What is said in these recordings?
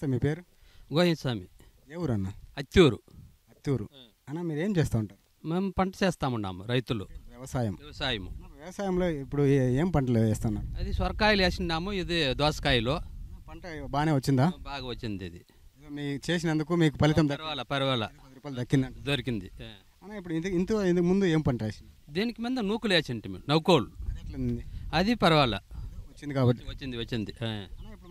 నమస్తే, మీ పేరు? గోవిందస్వామి. ఎవరు అన్న? అత్తూరు. అత్తూరు అన్న, మీరు ఏం చేస్తూ ఉంటారు? మేము పంట చేస్తామన్నాము, రైతులు, వ్యవసాయం. వ్యవసాయంలో ఇప్పుడు ఏం పంటలు వేస్తున్నారు? అది సొరకాయలు వేసినాము, ఇది దోసకాయలు. పంట బాగానే వచ్చిందా? బాగా వచ్చింది. ఇది మీకు చేసినందుకు మీకు ఫలితం పర్వాలేదు, దక్కింది, దొరికింది. ఇప్పుడు ఇంత ముందు ఏం పంట వేసింది? దీనికి మీద నూకులు వేసింటి, నౌకోలు. అది పర్వాలేదు, వచ్చింది కాబట్టి వచ్చింది. ఇప్పుడు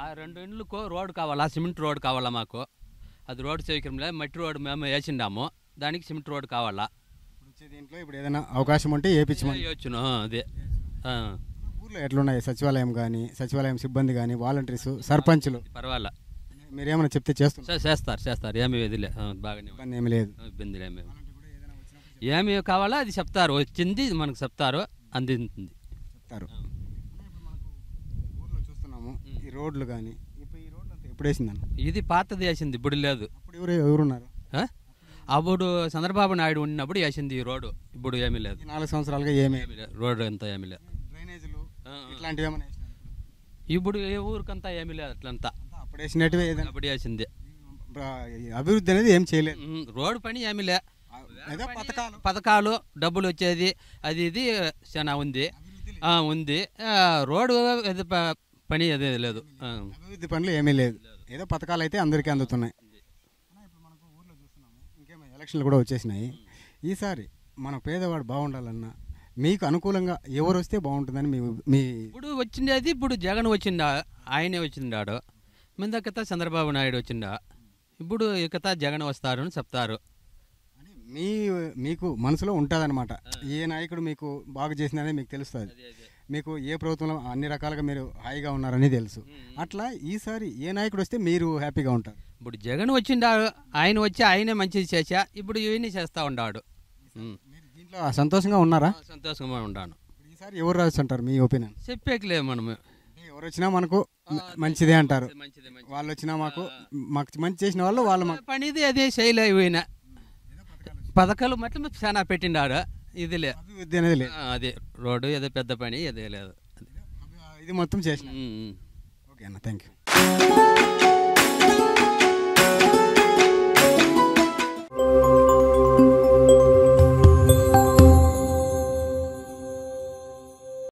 ఆ 2 ఇండ్లకు రోడ్ కావాలా, సిమెంట్ రోడ్ కావాలా మాకు. అది రోడ్ చేయకరంలే, మట్టి రోడ్ మేము వేసిండాము, దానికి సిమెంట్ రోడ్ కావాలా. దీంట్లో ఇప్పుడు ఏదైనా అవకాశం ఉంటే వేయించమని. అదే ఊర్లో ఎట్లున్నాయి? సచివాలయం కానీ, సచివాలయం సిబ్బంది కానీ, వాలంటీర్స్, సర్పంచులు పర్వాలా. మీరేమైనా చెప్తే చేస్తారు. ఏమి వదిలే, బాగా ఏమి లేదు, ఇబ్బంది లేదు. ఏమి కావాలా అది చెప్తారు, వచ్చింది మనకు చెప్తారు, అందింది చెప్తారు. ఈ రోడ్లు కానీ ఇప్పుడు ఈ రోడ్లు ఎప్పుడు వేసిందన్న? ఇది పాతది వేసింది, ఇప్పుడు లేదు. అప్పుడు ఎవరున్నారు? అప్పుడు చంద్రబాబు నాయుడు ఉన్నప్పుడు వేసింది ఈ రోడ్డు. ఇప్పుడు ఏమీ లేదు, 4 సంవత్సరాలుగా ఏమీ లేదు, రోడ్డు అంతా ఏమీ లేదు. డ్రైనేజీలు ఇట్లాంటివి ఏమైనా ఇప్పుడు ఏ ఊరికంతా ఏమీ లేదు, అట్లంతా అప్పుడు వేసినట్టువే. అప్పుడు వేసింది, అభివృద్ధి అనేది ఏం చేయలేదు, రోడ్డు పని ఏమీ లేదు. పథకాలు డబ్బులు వచ్చేది అది ఇది చాలా ఉంది. రోడ్డు పని అదే లేదు, అభివృద్ధి పనులు ఏమీ లేదు. ఏదో పథకాలు అయితే అందరికీ అందుతున్నాయి. ఇప్పుడు మనకు ఊర్లో చూస్తున్నాము, ఇంకేమో ఎలక్షన్లు కూడా వచ్చేసినాయి. ఈసారి మన పేదవాడు బాగుండాలన్నా మీకు అనుకూలంగా ఎవరు వస్తే బాగుంటుందని మీ ఇప్పుడు వచ్చిండేది? ఇప్పుడు జగన్ వచ్చిండా, ఆయనే వచ్చిండాడు. మీద కథ చంద్రబాబు నాయుడు వచ్చిండా, ఇప్పుడు ఇకతా జగన్ వస్తారు అని చెప్తారు. మీకు మనసులో ఉంటుందన్నమాట, ఏ నాయకుడు మీకు బాగా చేసిననే మీకు తెలుస్తుంది. మీకు ఏ ప్రభుత్వంలో అన్ని రకాలుగా మీరు హాయిగా ఉన్నారని తెలుసు. అట్లా ఈసారి ఏ నాయకుడు వస్తే మీరు హ్యాపీగా ఉంటారు? ఇప్పుడు జగన్ వచ్చిండా, ఆయన వచ్చి ఆయనే మంచిది చేశా, ఇప్పుడు ఇవన్నీ చేస్తూ ఉన్నాడు. దీంట్లో సంతోషంగా ఉన్నారా? సంతోషంగా ఉన్నాను. ఈసారి ఎవరు రావచ్చు అంటారు మీ ఒపీనియన్? చెప్పేకలేదు, మనము ఎవరు వచ్చినా మనకు మంచిదే అంటారు. వాళ్ళు వచ్చినా మాకు మంచి చేసిన వాళ్ళు, వాళ్ళు మాకు పనిది అదే చేయలే. ఇవైనా పథకాలు మట్ల చాలా పెట్టిండాడు, ఇది లేదు. అదే రోడ్డు ఏదో పెద్ద పని అదే లేదు, ఇది మొత్తం చేసిన. ఓకే అన్న, థ్యాంక్ యూ.